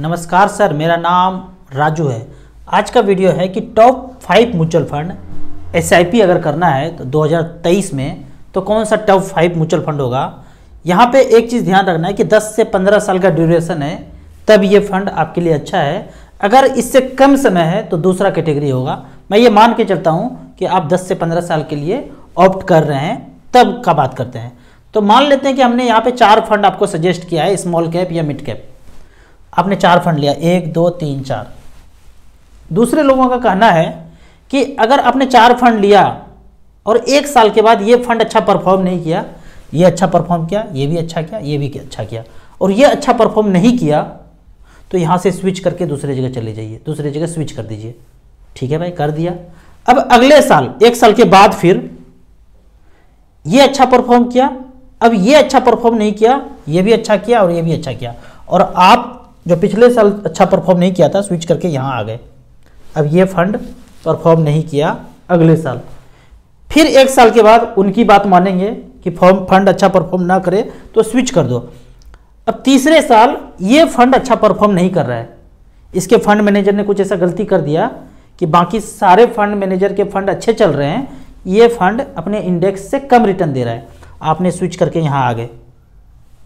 नमस्कार सर, मेरा नाम राजू है। आज का वीडियो है कि टॉप 5 म्यूचुअल फंड SIP अगर करना है तो 2023 में तो कौन सा टॉप 5 म्यूचुअल फंड होगा। यहाँ पे एक चीज़ ध्यान रखना है कि 10 से 15 साल का ड्यूरेशन है तब ये फंड आपके लिए अच्छा है। अगर इससे कम समय है तो दूसरा कैटेगरी होगा। मैं ये मान के चलता हूँ कि आप 10 से 15 साल के लिए ऑप्ट कर रहे हैं तब का बात करते हैं। तो मान लेते हैं कि हमने यहाँ पे 4 फंड आपको सजेस्ट किया है, स्मॉल कैप या मिड कैप। आपने 4 फंड लिया, 1 2 3 4। दूसरे लोगों का कहना है कि अगर आपने 4 फंड लिया और 1 साल के बाद ये फंड अच्छा परफॉर्म नहीं किया, ये अच्छा परफॉर्म किया, ये भी अच्छा किया, ये भी अच्छा किया और ये अच्छा परफॉर्म नहीं किया, तो यहाँ से स्विच करके दूसरी जगह चले जाइए, दूसरी जगह स्विच कर दीजिए। ठीक है भाई, कर दिया। अब अगले साल 1 साल के बाद फिर ये अच्छा परफॉर्म किया, अब ये अच्छा परफॉर्म नहीं किया, ये भी अच्छा किया और ये भी अच्छा किया, और आप जो पिछले साल अच्छा परफॉर्म नहीं किया था स्विच करके यहाँ आ गए। अब ये फंड परफॉर्म नहीं किया अगले साल। फिर 1 साल के बाद उनकी बात मानेंगे कि फंड अच्छा परफॉर्म ना करे तो स्विच कर दो। अब तीसरे साल ये फंड अच्छा परफॉर्म नहीं कर रहा है, इसके फंड मैनेजर ने कुछ ऐसा गलती कर दिया कि बाकी सारे फंड मैनेजर के फंड अच्छे चल रहे हैं, ये फंड अपने इंडेक्स से कम रिटर्न दे रहा है, आपने स्विच करके यहाँ आ गए।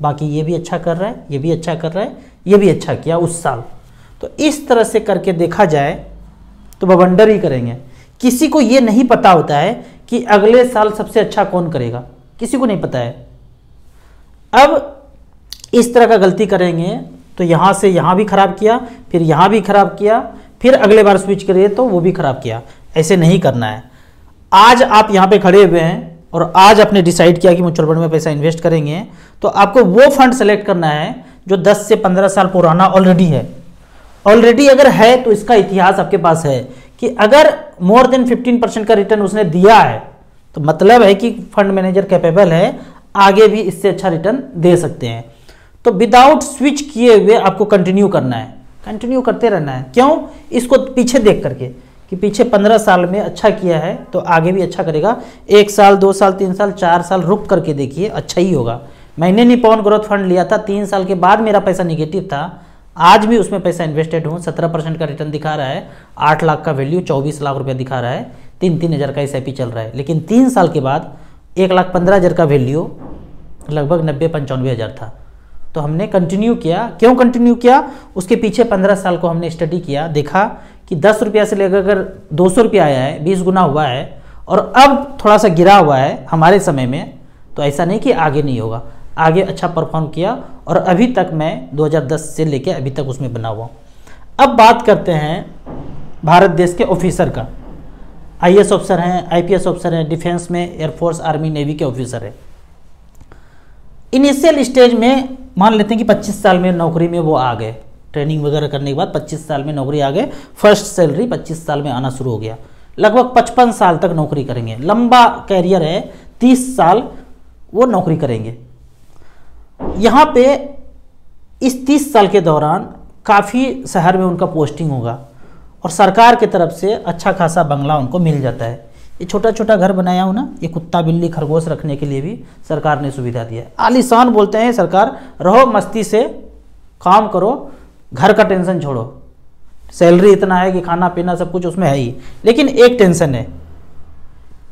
बाकी ये भी अच्छा कर रहा है, ये भी अच्छा कर रहा है, ये भी अच्छा किया उस साल। तो इस तरह से करके देखा जाए तो बवंडर ही करेंगे। किसी को ये नहीं पता होता है कि अगले साल सबसे अच्छा कौन करेगा, किसी को नहीं पता है। अब इस तरह का गलती करेंगे तो यहाँ से यहाँ भी खराब किया, फिर यहाँ भी खराब किया, फिर अगले बार स्विच करिए तो वो भी खराब किया। ऐसे नहीं करना है। आज आप यहाँ पे खड़े हुए हैं और आज आपने डिसाइड किया कि म्यूचुअल फंड में पैसा इन्वेस्ट करेंगे, तो आपको वो फंड सेलेक्ट करना है जो 10 से 15 साल पुराना ऑलरेडी है। ऑलरेडी अगर है तो इसका इतिहास आपके पास है कि अगर मोर देन 15% का रिटर्न उसने दिया है तो मतलब है कि फंड मैनेजर कैपेबल है, आगे भी इससे अच्छा रिटर्न दे सकते हैं। तो विदाउट स्विच किए हुए आपको कंटिन्यू करना है, कंटिन्यू करते रहना है। क्यों? इसको पीछे देख करके कि पीछे 15 साल में अच्छा किया है तो आगे भी अच्छा करेगा। 1 साल 2 साल 3 साल 4 साल रुक करके देखिए, अच्छा ही होगा। मैंने निपॉन ग्रोथ फंड लिया था, 3 साल के बाद मेरा पैसा निगेटिव था, आज भी उसमें पैसा इन्वेस्टेड हूँ। 17% का रिटर्न दिखा रहा है, 8 लाख का वैल्यू 24 लाख रुपया दिखा रहा है, 3-3 हज़ार का SIP चल रहा है। लेकिन 3 साल के बाद 1,15,000 का वैल्यू लगभग 90-95 हज़ार था। तो हमने कंटिन्यू किया। क्यों कंटिन्यू किया? उसके पीछे 15 साल को हमने स्टडी किया, देखा कि 10 रुपया से लेकर अगर 200 रुपया आया है, 20 गुना हुआ है और अब थोड़ा सा गिरा हुआ है हमारे समय में, तो ऐसा नहीं कि आगे नहीं होगा, आगे अच्छा परफॉर्म किया और अभी तक मैं 2010 से लेकर अभी तक उसमें बना हुआ हूँ। अब बात करते हैं भारत देश के ऑफिसर का। IAS ऑफिसर हैं, IPS ऑफिसर हैं, डिफेंस में एयरफोर्स, आर्मी, नेवी के ऑफिसर हैं। इनिशियल स्टेज में मान लेते हैं कि 25 साल में नौकरी में वो आ गए, ट्रेनिंग वगैरह करने के बाद 25 साल में नौकरी आ गए, फर्स्ट सैलरी 25 साल में आना शुरू हो गया। लगभग 55 साल तक नौकरी करेंगे, लंबा कैरियर है, 30 साल वो नौकरी करेंगे। यहाँ पे इस 30 साल के दौरान काफ़ी शहर में उनका पोस्टिंग होगा और सरकार की तरफ से अच्छा खासा बंगला उनको मिल जाता है। ये छोटा छोटा घर बनाया हो ना, ये कुत्ता बिल्ली खरगोश रखने के लिए भी सरकार ने सुविधा दी है। आलीशान बोलते हैं सरकार, रहो मस्ती से, काम करो, घर का टेंशन छोड़ो। सैलरी इतना है कि खाना पीना सब कुछ उसमें है ही, लेकिन एक टेंशन है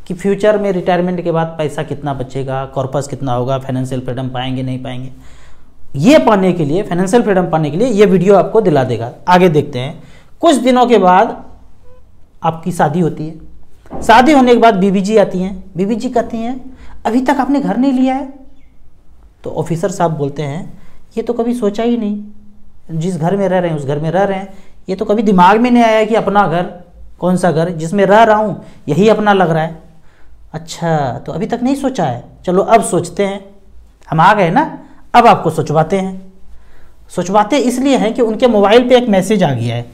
कि फ्यूचर में रिटायरमेंट के बाद पैसा कितना बचेगा, कॉर्पस कितना होगा, फाइनेंशियल फ्रीडम पाएंगे नहीं पाएंगे। ये पाने के लिए, फाइनेंशियल फ्रीडम पाने के लिए ये वीडियो आपको दिला देगा। आगे देखते हैं। कुछ दिनों के बाद आपकी शादी होती है, शादी होने के बाद बीबीजी आती हैं, बीबीजी कहती हैं अभी तक आपने घर नहीं लिया है। तो ऑफिसर साहब बोलते हैं ये तो कभी सोचा ही नहीं, जिस घर में रह रहे हैं उस घर में रह रहे हैं, ये तो कभी दिमाग में नहीं आया कि अपना घर, कौन सा घर, जिसमें रह रहा हूँ यही अपना लग रहा है। अच्छा तो अभी तक नहीं सोचा है, चलो अब सोचते हैं, हम आ गए ना, अब आपको सोचवाते हैं। सोचवाते इसलिए हैं कि उनके मोबाइल पर एक मैसेज आ गया है,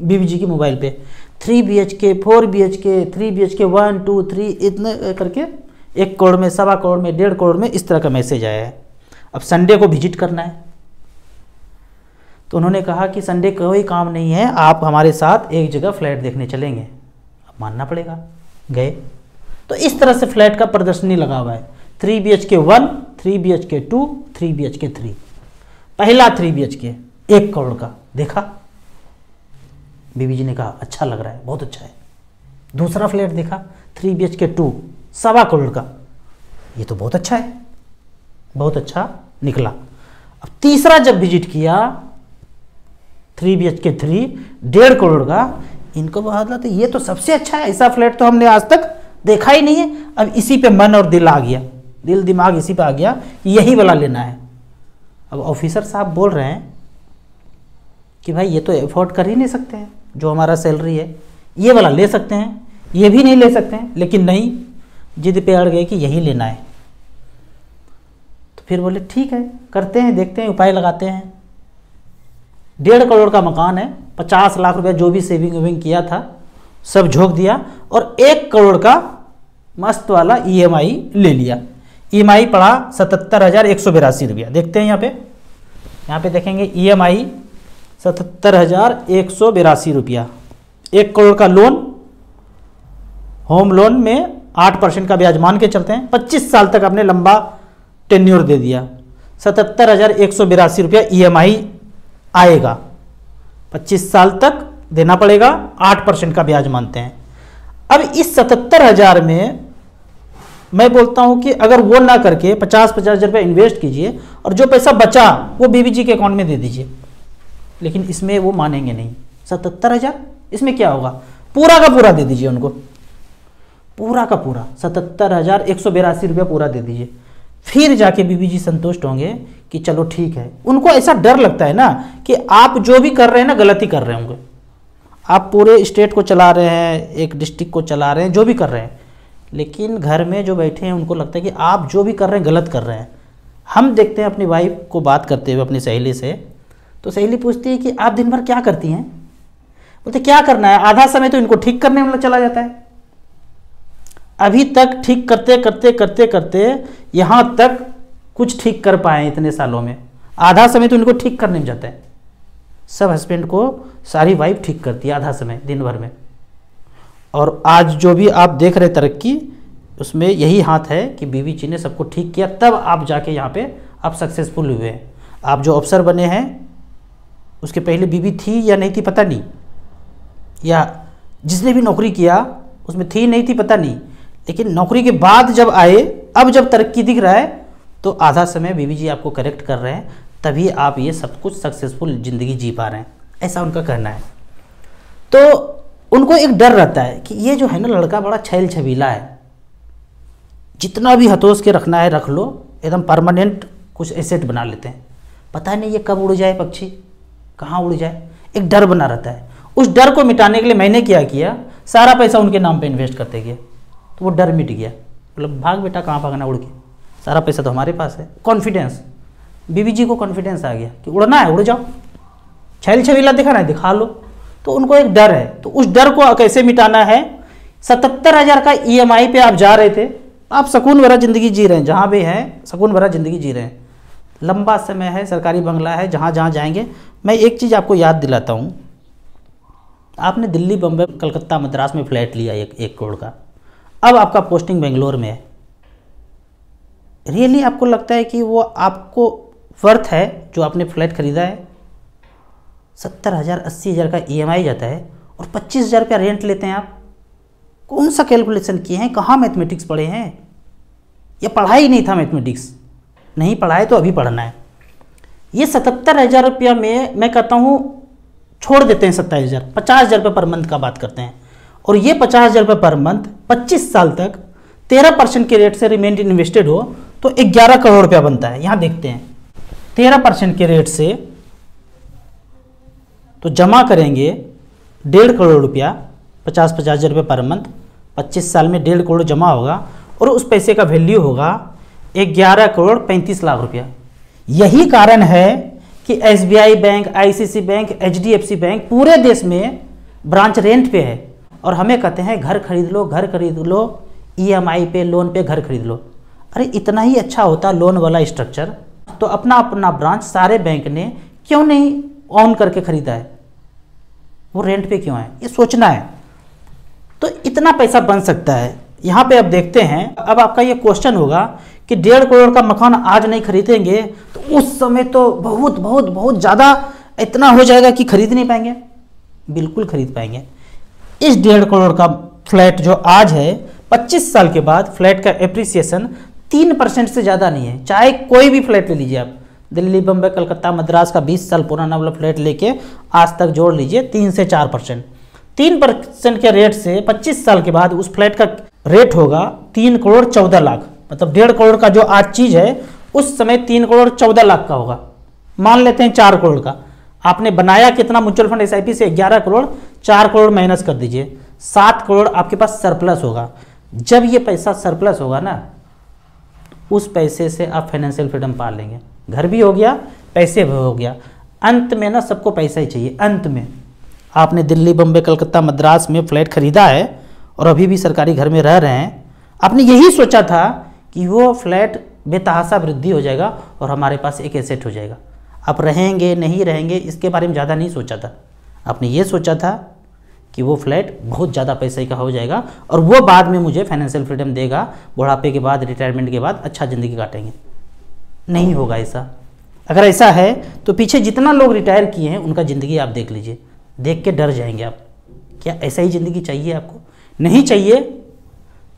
बीबीजी के मोबाइल पर 3 BHK 4 BHK 3 BHK 1 2 3 इतने करके 1 करोड़ में, 1.25 करोड़ में, 1.5 करोड़ में, इस तरह का मैसेज आया है। अब संडे को विजिट करना है, तो उन्होंने कहा कि संडे कोई काम नहीं है, आप हमारे साथ एक जगह फ्लैट देखने चलेंगे। अब मानना पड़ेगा, गए। तो इस तरह से फ्लैट का प्रदर्शनी लगा हुआ है, 3 BHK 1 3 BHK 2 3 BHK 3, पहला 3 BHK 1 करोड़ का, देखा? बीबी जी ने कहा अच्छा लग रहा है, बहुत अच्छा है। दूसरा फ्लैट देखा, 3 BHK 2 सवा करोड़ का, ये तो बहुत अच्छा है, बहुत अच्छा निकला। अब तीसरा जब विजिट किया 3 BHK 3 1.5 करोड़ का, इनको बहुत लगा ये तो सबसे अच्छा है, ऐसा फ्लैट तो हमने आज तक देखा ही नहीं है। अब इसी पे मन और दिल आ गया, दिल दिमाग इसी पे आ गया कि यही वाला लेना है। अब ऑफिसर साहब बोल रहे हैं कि भाई ये तो एफोर्ड कर ही नहीं सकते हैं, जो हमारा सैलरी है ये वाला ले सकते हैं, ये भी नहीं ले सकते हैं, लेकिन नहीं, जिद पे अड़ गए कि यही लेना है। तो फिर बोले ठीक है, करते हैं, देखते हैं, उपाय लगाते हैं। 1.5 करोड़ का मकान है, 50 लाख रुपया जो भी सेविंग वेविंग किया था सब झोंक दिया और 1 करोड़ का मस्त वाला ईएमआई ले लिया। ईएमआई पड़ा 77,182 रुपया। देखते हैं यहाँ पे देखेंगे ईएमआई 77,182 रुपया। 1 करोड़ का लोन, होम लोन में 8% का ब्याज मान के चलते हैं, 25 साल तक आपने लंबा टेन्योर दे दिया, 77,182 रुपया ईएमआई आएगा, 25 साल तक देना पड़ेगा, 8% का ब्याज मानते हैं। अब इस 77,000 में मैं बोलता हूं कि अगर वो ना करके 50,000 रुपये इन्वेस्ट कीजिए और जो पैसा बचा वो बीबी जी के अकाउंट में दे दीजिए। लेकिन इसमें वो मानेंगे नहीं, 77,000 इसमें क्या होगा, पूरा का पूरा दे दीजिए उनको, पूरा का पूरा 77,182 रुपया पूरा दे दीजिए। फिर जाके बीबी जी संतुष्ट होंगे कि चलो ठीक है। उनको ऐसा डर लगता है ना कि आप जो भी कर रहे हैं ना गलती कर रहे होंगे, आप पूरे स्टेट को चला रहे हैं, एक डिस्ट्रिक्ट को चला रहे हैं, जो भी कर रहे हैं, लेकिन घर में जो बैठे हैं उनको लगता है कि आप जो भी कर रहे हैं गलत कर रहे हैं। हम देखते हैं अपनी वाइफ को बात करते हुए अपनी सहेली से, तो सहेली पूछती है कि आप दिन भर क्या करती हैं? बोलते क्या करना है, आधा समय तो इनको ठीक करने में चला जाता है। अभी तक ठीक करते करते करते करते यहाँ तक कुछ ठीक कर पाए इतने सालों में, आधा समय तो इनको ठीक करने में जाता है। सब हस्बैंड को सारी वाइफ ठीक करती है आधा समय दिन भर में। और आज जो भी आप देख रहे तरक्की, उसमें यही हाथ है कि बीवी जी ने सबको ठीक किया, तब आप जाके यहाँ पे आप सक्सेसफुल हुए हैं। आप जो अफसर बने हैं उसके पहले बीवी थी या नहीं थी पता नहीं, या जिसने भी नौकरी किया उसमें थी नहीं थी पता नहीं, लेकिन नौकरी के बाद जब आए, अब जब तरक्की दिख रहा है तो आधा समय बीवी जी आपको करेक्ट कर रहे हैं, तभी आप ये सब कुछ सक्सेसफुल ज़िंदगी जी पा रहे हैं, ऐसा उनका कहना है। तो उनको एक डर रहता है कि ये जो है ना लड़का बड़ा छैल छबीला है, जितना भी हथोस के रखना है रख लो, एकदम परमानेंट कुछ एसेट बना लेते हैं, पता नहीं ये कब उड़ जाए, पक्षी कहाँ उड़ जाए, एक डर बना रहता है। उस डर को मिटाने के लिए मैंने क्या किया, सारा पैसा उनके नाम पर इन्वेस्ट करते गया, तो वो डर मिट गया। मतलब भाग बेटा कहाँ भागना, उड़ के सारा पैसा तो हमारे पास है। कॉन्फिडेंस, बीवी जी को कॉन्फिडेंस आ गया कि उड़ना है उड़ जाओ, छैल छबीला दिखाना है दिखा लो। तो उनको एक डर है, तो उस डर को कैसे मिटाना है, 77,000 का ईएमआई पे आप जा रहे थे, आप सुकून भरा ज़िंदगी जी रहे हैं, जहाँ भी हैं सुकून भरा ज़िंदगी जी रहे हैं, लंबा समय है, सरकारी बंगला है, जहाँ जहाँ जाएंगे। मैं एक चीज़ आपको याद दिलाता हूँ, आपने दिल्ली, बम्बई, कलकत्ता, मद्रास में फ्लैट लिया 1 करोड़ का, अब आपका पोस्टिंग बेंगलोर में है, रियली आपको लगता है कि वो आपको वर्थ है जो आपने फ्लैट खरीदा है? 70,000 80,000 का ईएमआई जाता है और 25,000 रुपया रेंट लेते हैं आप। कौन सा कैलकुलेशन किए हैं, कहाँ मैथमेटिक्स पढ़े हैं, या पढ़ा ही नहीं था मैथमेटिक्स, नहीं पढ़ा है तो अभी पढ़ना है। ये 77,000 रुपया में मैं कहता हूँ छोड़ देते हैं 27,000, 50,000 रुपये पर मंथ का बात करते हैं, और ये 50,000 रुपये पर मंथ 25 साल तक 13% के रेट से रिमेंट इन्वेस्टेड हो तो 11 करोड़ रुपया बनता है। यहाँ देखते हैं 13% के रेट से तो जमा करेंगे 1.5 करोड़ रुपया, 50,000 रुपये पर मंथ, 25 साल में 1.5 करोड़ जमा होगा और उस पैसे का वैल्यू होगा 11 करोड़ 35 लाख रुपया। यही कारण है कि SBI bank, ICICI bank, HDFC bank पूरे देश में ब्रांच रेंट पे है और हमें कहते हैं घर खरीद लो, घर खरीद लो, EMI पे, लोन पे घर खरीद लो। अरे इतना ही अच्छा होता लोन वाला स्ट्रक्चर, तो अपना अपना ब्रांच सारे बैंक ने क्यों नहीं ऑन करके खरीदा है, वो रेंट पे क्यों है, ये सोचना है। तो इतना पैसा बन सकता है। यहाँ पे अब देखते हैं, अब आपका ये क्वेश्चन होगा कि 1.5 करोड़ का मकान आज नहीं खरीदेंगे तो उस समय तो बहुत बहुत बहुत ज़्यादा इतना हो जाएगा कि खरीद नहीं पाएंगे, बिल्कुल खरीद पाएंगे। इस 1.5 करोड़ का फ्लैट जो आज है 25 साल के बाद फ्लैट का एप्रिसिएशन 3% से ज़्यादा नहीं है। चाहे कोई भी फ्लैट ले लीजिए आप, दिल्ली, बम्बई, कलकत्ता, मद्रास का 20 साल पुराना वाला फ्लैट लेके आज तक जोड़ लीजिए 3 से 4%। 3% के रेट से 25 साल के बाद उस फ्लैट का रेट होगा 3 करोड़ 14 लाख। मतलब 1.5 करोड़ का जो आज चीज़ है उस समय 3 करोड़ 14 लाख का होगा। मान लेते हैं 4 करोड़ का आपने बनाया, कितना म्यूचुअल फंड एसआईपी से 11 करोड़, 4 करोड़ माइनस कर दीजिए, 7 करोड़ आपके पास सरप्लस होगा। जब ये पैसा सरप्लस होगा ना, उस पैसे से आप फाइनेंशियल फ्रीडम पा लेंगे, घर भी हो गया, पैसे भी हो गया। अंत में ना सबको पैसा ही चाहिए। अंत में आपने दिल्ली, बम्बई, कलकत्ता, मद्रास में फ्लैट खरीदा है और अभी भी सरकारी घर में रह रहे हैं, आपने यही सोचा था कि वो फ्लैट बेतहाशा वृद्धि हो जाएगा और हमारे पास एक एसेट हो जाएगा। आप रहेंगे नहीं रहेंगे इसके बारे में ज़्यादा नहीं सोचा था, आपने ये सोचा था कि वो फ्लैट बहुत ज़्यादा पैसे का हो जाएगा और वो बाद में मुझे फाइनेंशियल फ्रीडम देगा, बुढ़ापे के बाद, रिटायरमेंट के बाद अच्छा ज़िंदगी काटेंगे। नहीं होगा ऐसा। अगर ऐसा है तो पीछे जितना लोग रिटायर किए हैं उनका ज़िंदगी आप देख लीजिए, देख के डर जाएंगे आप। क्या ऐसा ही ज़िंदगी चाहिए आपको? नहीं चाहिए।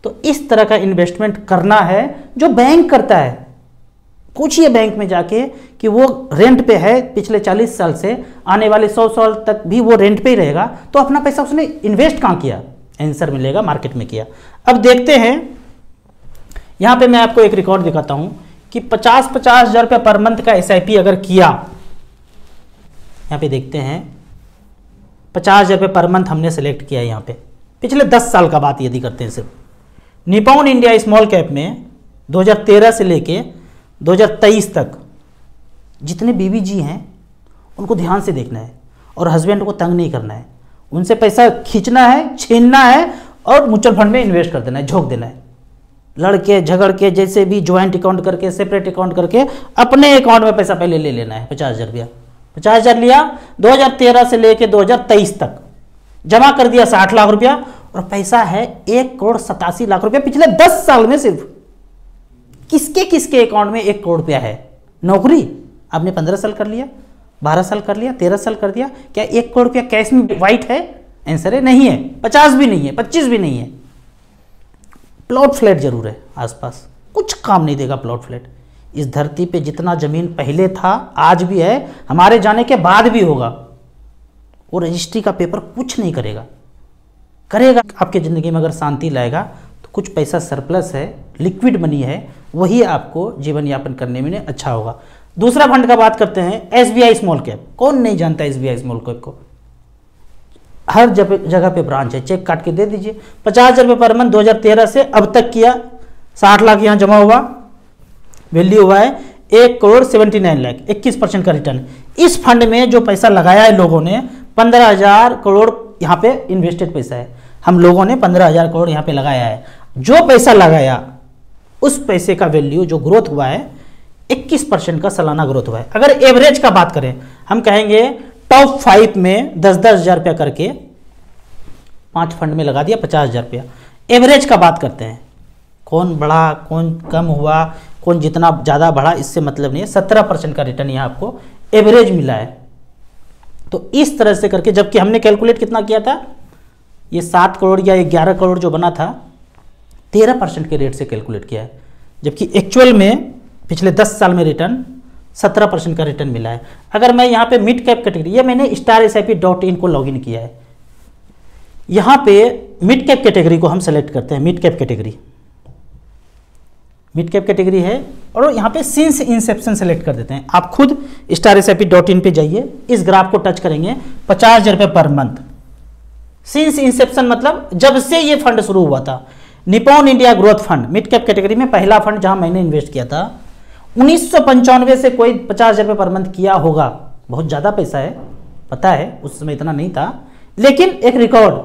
तो इस तरह का इन्वेस्टमेंट करना है जो बैंक करता है। पूछिए बैंक में जाके कि वो रेंट पे है पिछले 40 साल से, आने वाले 100 साल तक भी वो रेंट पे ही रहेगा, तो अपना पैसा उसने इन्वेस्ट कहाँ किया? आंसर मिलेगा, मार्केट में किया। अब देखते हैं, यहाँ पे मैं आपको एक रिकॉर्ड दिखाता हूँ कि 50-50 हज़ार रुपये पर मंथ का एसआईपी अगर किया, यहाँ पे देखते हैं 50 हज़ार रुपये पर मंथ हमने सेलेक्ट किया है। यहाँ पे पिछले 10 साल का बात यदि करते हैं, सिर्फ निपॉन इंडिया स्मॉल कैप में 2013 से लेके 2023 तक जितने बीवी जी हैं उनको ध्यान से देखना है और हस्बैंड को तंग नहीं करना है, उनसे पैसा खींचना है, छीनना है और म्यूचुअल फंड में इन्वेस्ट कर देना है, झोंक देना है। लड़के झगड़ के जैसे भी ज्वाइंट अकाउंट करके, सेपरेट अकाउंट करके अपने अकाउंट में पैसा पहले ले लेना है। 50 हज़ार रुपया, 50 हज़ार लिया 2013 से लेकर 2023 तक, जमा कर दिया 60 लाख रुपया और पैसा है 1 करोड़ 87 लाख रुपया पिछले 10 साल में। सिर्फ किसके किसके अकाउंट में 1 करोड़ रुपया है? नौकरी आपने 15 साल कर लिया, 12 साल कर लिया, 13 साल कर दिया, क्या 1 करोड़ रुपया कैश में वाइट है? आंसर है नहीं है। 50 भी नहीं है, 25 भी नहीं है। प्लॉट फ्लैट जरूर है आसपास, कुछ काम नहीं देगा प्लॉट फ्लैट। इस धरती पे जितना जमीन पहले था आज भी है, हमारे जाने के बाद भी होगा, वो रजिस्ट्री का पेपर कुछ नहीं करेगा। करेगा आपके ज़िंदगी में अगर शांति लाएगा तो कुछ पैसा सरप्लस है, लिक्विड मनी है, वही आपको जीवन यापन करने में अच्छा होगा। दूसरा फंड का बात करते हैं, एसबीआई स्मॉल कैप। कौन नहीं जानता एसबीआई स्मॉल कैप को? हर जगह पे ब्रांच है, चेक काट के दे दीजिए। 50 हज़ार रुपये पर मंथ 2013 से अब तक किया, 60 लाख यहाँ जमा हुआ, वैल्यू हुआ है 1 करोड़ 79 लाख, 21% का रिटर्न। इस फंड में जो पैसा लगाया है लोगों ने 15 हज़ार करोड़ यहाँ पे इन्वेस्टेड पैसा है, हम लोगों ने 15 हज़ार करोड़ यहाँ पे लगाया है। जो पैसा लगाया उस पैसे का वैल्यू जो ग्रोथ हुआ है 21% का सालाना ग्रोथ हुआ है। अगर एवरेज का बात करें, हम कहेंगे टॉप 5 में 10-10 हज़ार रुपया करके 5 फंड में लगा दिया 50 हज़ार रुपया। एवरेज का बात करते हैं, कौन बढ़ा कौन कम हुआ, कौन जितना ज़्यादा बढ़ा इससे मतलब नहीं है। 17% का रिटर्न यहाँ आपको एवरेज मिला है। तो इस तरह से करके, जबकि हमने कैलकुलेट कितना किया था, ये 7 करोड़ या 11 करोड़ जो बना था 13% के रेट से कैलकुलेट किया है, जबकि एक्चुअल में पिछले 10 साल में रिटर्न 17% का रिटर्न मिला है। अगर मैं यहाँ पे मिड कैप कैटेगरी, ये मैंने starSIP.in को लॉगिन किया है, यहाँ पे मिड कैप कैटेगरी को हम सेलेक्ट करते हैं। Mid cap category, mid cap category है और यहाँ पे सिंस इंसेप्शन सेलेक्ट कर देते हैं। आप खुद starSIP.in पे जाइए, इस ग्राफ को टच करेंगे 50 हज़ार रुपये पर मंथ सिंस इंसेप्शन, मतलब जब से ये फंड शुरू हुआ था। Nippon India growth fund mid cap category में पहला फंड जहां मैंने इन्वेस्ट किया था, 1995 से कोई 50 हज़ार रुपये पर मंथ किया होगा। बहुत ज़्यादा पैसा है, पता है, उस समय इतना नहीं था, लेकिन एक रिकॉर्ड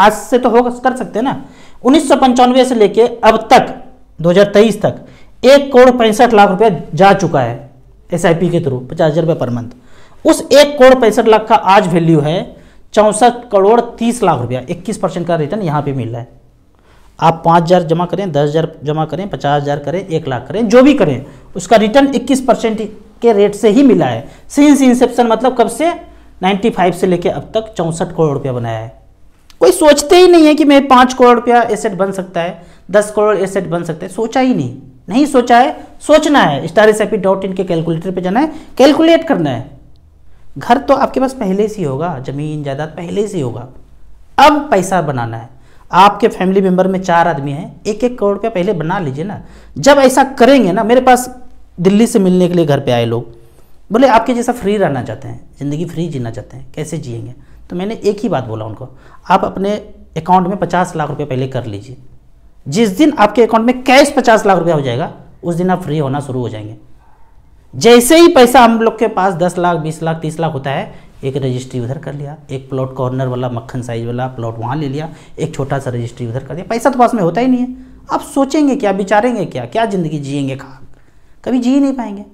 आज से तो होगा, कर सकते हैं ना। 1995 से लेके अब तक 2023 तक 1 करोड़ 65 लाख रुपया जा चुका है एसआईपी के थ्रू 50 हज़ार रुपये पर मंथ। उस 1 करोड़ 65 लाख का आज वैल्यू है 64 करोड़ 30 लाख रुपया, 21% का रिटर्न यहाँ पे मिल रहा है। आप 5 हज़ार जमा करें, 10 हज़ार जमा करें, 50 हज़ार करें, 1 लाख करें, जो भी करें उसका रिटर्न 21% के रेट से ही मिला है। सिंस इंसेप्शन मतलब कब से, 95 से लेके अब तक 64 करोड़ रुपया बनाया है। कोई सोचते ही नहीं है कि मेरे 5 करोड़ रुपया एसेट बन सकता है, 10 करोड़ एसेट बन सकता है, सोचा ही नहीं। नहीं सोचा है, सोचना है। starSIP.in के कैलकुलेटर पे जाना है, कैलकुलेट करना है। घर तो आपके पास पहले से ही होगा, जमीन जायदाद पहले से ही होगा, अब पैसा बनाना है। आपके फैमिली मेंबर में 4 आदमी हैं, 1-1 करोड़ रुपया पहले बना लीजिए ना। जब ऐसा करेंगे ना, मेरे पास दिल्ली से मिलने के लिए घर पे आए लोग बोले आपके जैसा फ्री रहना चाहते हैं, ज़िंदगी फ्री जीना चाहते हैं, कैसे जिएंगे? तो मैंने एक ही बात बोला उनको, आप अपने अकाउंट में 50 लाख रुपये पहले कर लीजिए। जिस दिन आपके अकाउंट में कैश 50 लाख रुपया हो जाएगा, उस दिन आप फ्री होना शुरू हो जाएंगे। जैसे ही पैसा हम लोग के पास 10 लाख 20 लाख 30 लाख होता है, एक रजिस्ट्री उधर कर लिया, एक प्लॉट कॉर्नर वाला मक्खन साइज वाला प्लॉट वहाँ ले लिया, एक छोटा सा रजिस्ट्री उधर कर दिया, पैसा तो पास में होता ही नहीं है। आप सोचेंगे क्या, विचारेंगे क्या, क्या ज़िंदगी जिएंगे? खा कभी जी ही नहीं पाएंगे।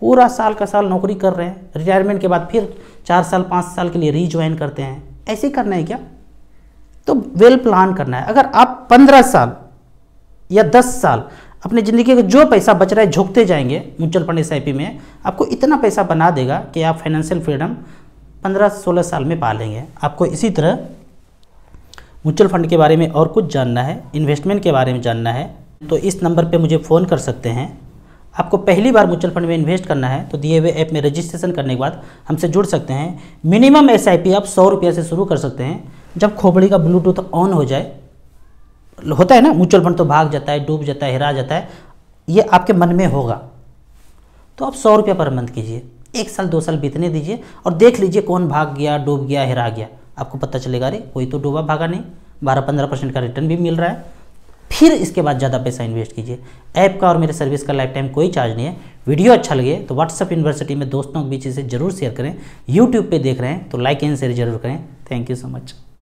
पूरा साल का साल नौकरी कर रहे हैं, रिटायरमेंट के बाद फिर 4 साल 5 साल के लिए रीज्वाइन करते हैं, ऐसे करना है क्या? तो वेल प्लान करना है। अगर आप 15 साल या 10 साल अपनी ज़िंदगी का जो पैसा बच रहा है झोंकते जाएंगे म्यूचुअल फंड SIP में, आपको इतना पैसा बना देगा कि आप फाइनेंशियल फ्रीडम 15-16 साल में पा लेंगे। आपको इसी तरह म्यूचुअल फंड के बारे में और कुछ जानना है, इन्वेस्टमेंट के बारे में जानना है, तो इस नंबर पर मुझे फ़ोन कर सकते हैं। आपको पहली बार म्यूचुअल फंड में इन्वेस्ट करना है तो दिए हुए ऐप में रजिस्ट्रेशन करने के बाद हमसे जुड़ सकते हैं। मिनिमम SIP आप 100 रुपये से शुरू कर सकते हैं। जब खोपड़ी का ब्लूटूथ ऑन हो जाए, होता है ना, म्यूचुअल फंड तो भाग जाता है, डूब जाता है, हिरा जाता है, ये आपके मन में होगा तो आप 100 रुपये पर मंथ कीजिए। 1 साल 2 साल बीतने दीजिए और देख लीजिए कौन भाग गया, डूब गया, हिरा गया। आपको पता चलेगा अरे कोई तो डूबा भागा नहीं, 12-15% का रिटर्न भी मिल रहा है। फिर इसके बाद ज़्यादा पैसा इन्वेस्ट कीजिए। ऐप का और मेरे सर्विस का लाइफ टाइम कोई चार्ज नहीं है। वीडियो अच्छा लगे तो व्हाट्सएप यूनिवर्सिटी में दोस्तों के बीच इसे जरूर शेयर करें। यूट्यूब पे देख रहे हैं तो लाइक एंड शेयर जरूर करें। Thank you so much.